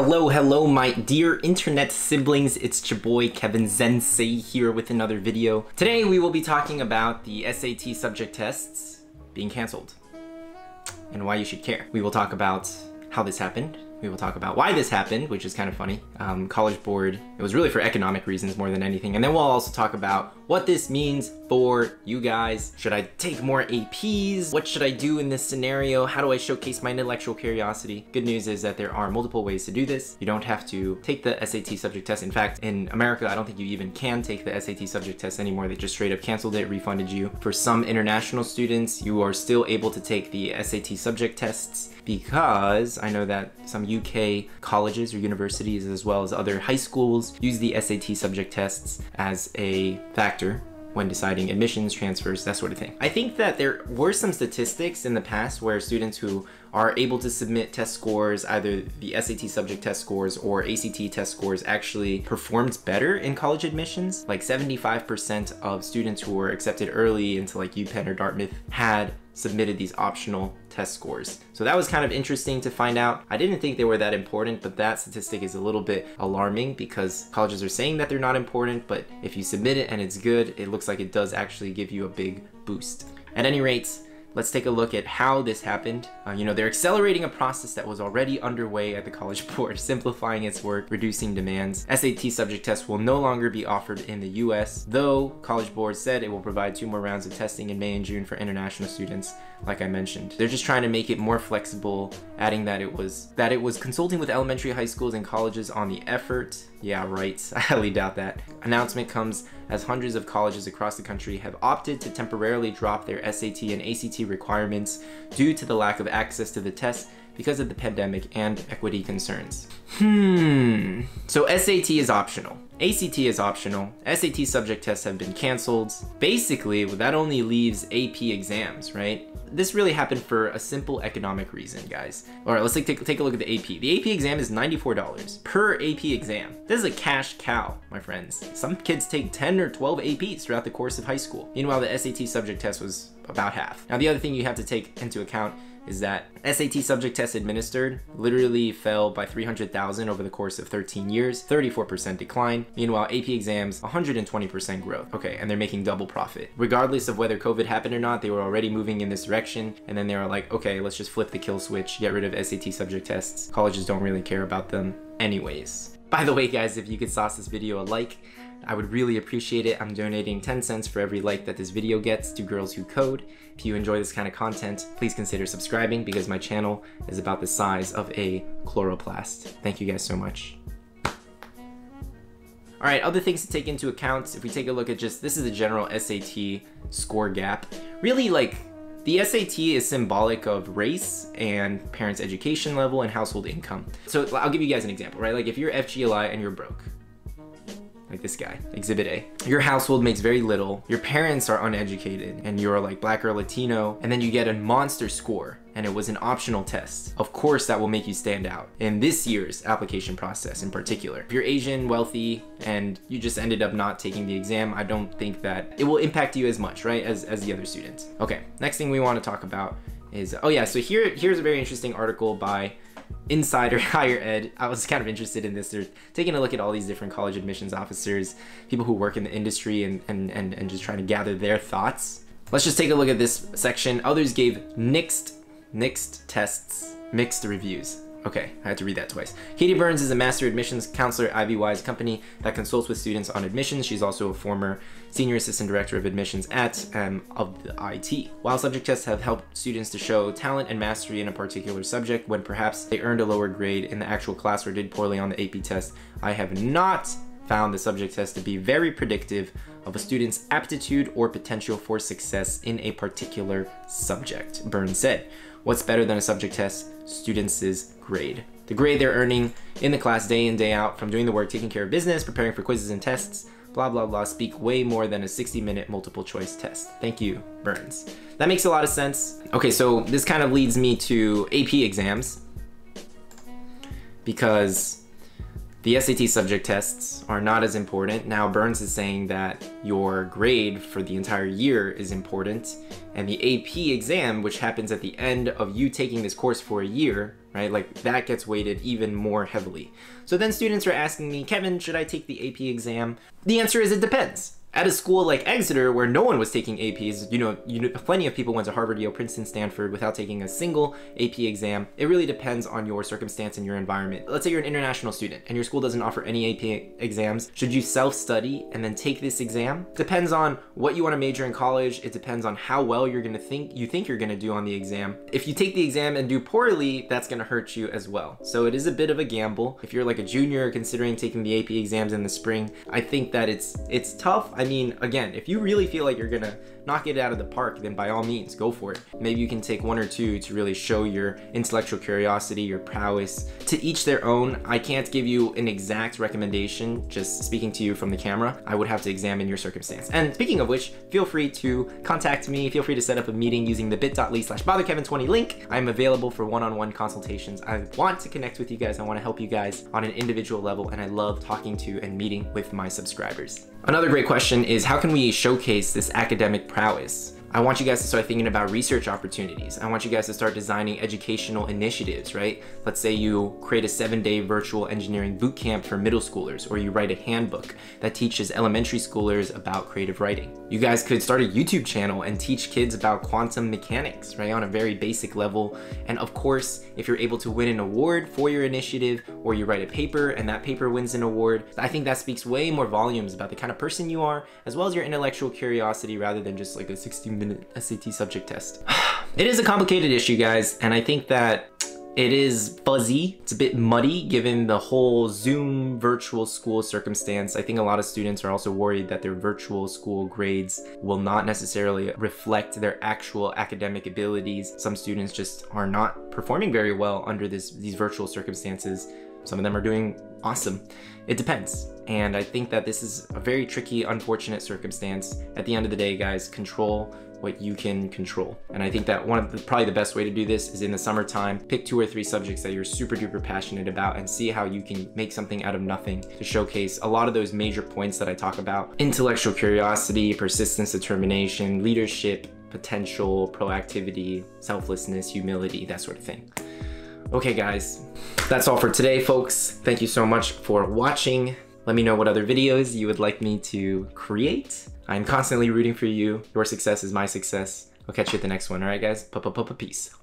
Hello, hello, my dear internet siblings. It's your boy, Kevin Zensei, here with another video. Today, we will be talking about the SAT subject tests being canceled and why you should care. We will talk about how this happened. We will talk about why this happened, which is kind of funny. College Board, it was really for economic reasons more than anything. And then we'll also talk about what this means for you guys. Should I take more APs? What should I do in this scenario? How do I showcase my intellectual curiosity? Good news is that there are multiple ways to do this. You don't have to take the SAT subject test. In fact, in America, I don't think you even can take the SAT subject test anymore. They just straight up canceled it, refunded you. For some international students, you are still able to take the SAT subject tests because I know that some UK colleges or universities, as well as other high schools, use the SAT subject tests as a factor when deciding admissions, transfers, that sort of thing. I think that there were some statistics in the past where students who are able to submit test scores, either the SAT subject test scores or ACT test scores, actually performed better in college admissions. Like 75% of students who were accepted early into like UPenn or Dartmouth had submitted these optional test scores. So that was kind of interesting to find out. I didn't think they were that important, but that statistic is a little bit alarming because colleges are saying that they're not important, but if you submit it and it's good, it looks like it does actually give you a big boost. At any rate, let's take a look at how this happened. You know, they're accelerating a process that was already underway at the College Board, simplifying its work, reducing demands. SAT subject tests will no longer be offered in the US, though College Board said it will provide 2 more rounds of testing in May and June for international students, like I mentioned. They're just trying to make it more flexible, adding that it was consulting with elementary, high schools, and colleges on the effort. Yeah, right. I highly doubt that. Announcement comes as hundreds of colleges across the country have opted to temporarily drop their SAT and ACT requirements due to the lack of access to the test because of the pandemic and equity concerns. So SAT is optional. ACT is optional. SAT subject tests have been canceled. Basically, that only leaves AP exams, right? This really happened for a simple economic reason, guys. All right, let's take a look at the AP. The AP exam is $94 per AP exam. This is a cash cow, my friends. Some kids take 10 or 12 APs throughout the course of high school. Meanwhile, the SAT subject test was about half. Now, the other thing you have to take into account is that SAT subject tests administered literally fell by 300,000 over the course of 13 years, 34% decline. Meanwhile, AP exams, 120% growth. Okay, and they're making double profit. Regardless of whether COVID happened or not, they were already moving in this direction. And then they were like, okay, let's just flip the kill switch, get rid of SAT subject tests. Colleges don't really care about them anyways. By the way, guys, if you could sauce this video a like, I would really appreciate it. I'm donating 10 cents for every like that this video gets to Girls Who Code. If you enjoy this kind of content, please consider subscribing because my channel is about the size of a chloroplast. Thank you guys so much. All right, other things to take into account, if we take a look at just, this is the general SAT score gap. Really, like, the SAT is symbolic of race and parents' education level and household income. So I'll give you guys an example, right? Like if you're FGLI and you're broke, like this guy, Exhibit A. Your household makes very little, your parents are uneducated, and you're like black or Latino, and then you get a monster score, and it was an optional test. Of course, that will make you stand out in this year's application process in particular. If you're Asian, wealthy, and you just ended up not taking the exam, I don't think that it will impact you as much, right, as the other students. Okay, next thing we want to talk about is, oh yeah, so here's a very interesting article by Insider Higher Ed. I was kind of interested in this. They're taking a look at all these different college admissions officers, people who work in the industry and just trying to gather their thoughts. Let's just take a look at this section. Others gave mixed tests, mixed reviews. Okay, I had to read that twice. Katie Burns is a master admissions counselor at Ivy Wise company that consults with students on admissions. She's also a former senior assistant director of admissions at of the IT. While subject tests have helped students to show talent and mastery in a particular subject when perhaps they earned a lower grade in the actual class or did poorly on the AP test, I have not found the subject test to be very predictive of a student's aptitude or potential for success in a particular subject, Burns said. What's better than a subject test? Students' grade. The grade they're earning in the class day in, day out from doing the work, taking care of business, preparing for quizzes and tests, blah, blah, blah, speak way more than a 60-minute multiple choice test. Thank you, Burns. That makes a lot of sense. Okay, so this kind of leads me to AP exams because the SAT subject tests are not as important. Now, Burns is saying that your grade for the entire year is important, and the AP exam, which happens at the end of you taking this course for a year, right? Like that gets weighted even more heavily. So then students are asking me, Kevin, should I take the AP exam? The answer is it depends. At a school like Exeter, where no one was taking APs, you know, plenty of people went to Harvard, Yale, Princeton, Stanford without taking a single AP exam. It really depends on your circumstance and your environment. Let's say you're an international student and your school doesn't offer any AP exams. Should you self-study and then take this exam? Depends on what you want to major in college. It depends on how well you're going to think you're going to do on the exam. If you take the exam and do poorly, that's going to hurt you as well. So it is a bit of a gamble. If you're like a junior considering taking the AP exams in the spring, I think that it's tough. I mean, again, if you really feel like you're gonna knock it out of the park, then by all means, go for it. Maybe you can take one or two to really show your intellectual curiosity, your prowess. To each their own. I can't give you an exact recommendation, just speaking to you from the camera. I would have to examine your circumstance. And speaking of which, feel free to contact me. Feel free to set up a meeting using the bit.ly/botherkevin20 link. I'm available for one-on-one consultations. I want to connect with you guys. I want to help you guys on an individual level, and I love talking to and meeting with my subscribers. Another great question is, how can we showcase this academic prowess? I want you guys to start thinking about research opportunities. I want you guys to start designing educational initiatives, right? Let's say you create a 7-day virtual engineering bootcamp for middle schoolers, or you write a handbook that teaches elementary schoolers about creative writing. You guys could start a YouTube channel and teach kids about quantum mechanics, right? On a very basic level. And of course, if you're able to win an award for your initiative, or you write a paper and that paper wins an award, I think that speaks way more volumes about the kind of person you are, as well as your intellectual curiosity, rather than just like a 60-minute SAT subject test. It is a complicated issue, guys, and I think that it is fuzzy. It's a bit muddy given the whole Zoom virtual school circumstance. I think a lot of students are also worried that their virtual school grades will not necessarily reflect their actual academic abilities. Some students just are not performing very well under these virtual circumstances. Some of them are doing awesome. It depends. And I think that this is a very tricky, unfortunate circumstance. At the end of the day, guys, control what you can control. And I think that probably the best way to do this is in the summertime, pick 2 or 3 subjects that you're super duper passionate about and see how you can make something out of nothing to showcase a lot of those major points that I talk about. Intellectual curiosity, persistence, determination, leadership, potential, proactivity, selflessness, humility, that sort of thing. Okay, guys, that's all for today, folks. Thank you so much for watching. Let me know what other videos you would like me to create. I'm constantly rooting for you. Your success is my success. I'll catch you at the next one. All right, guys? Peace.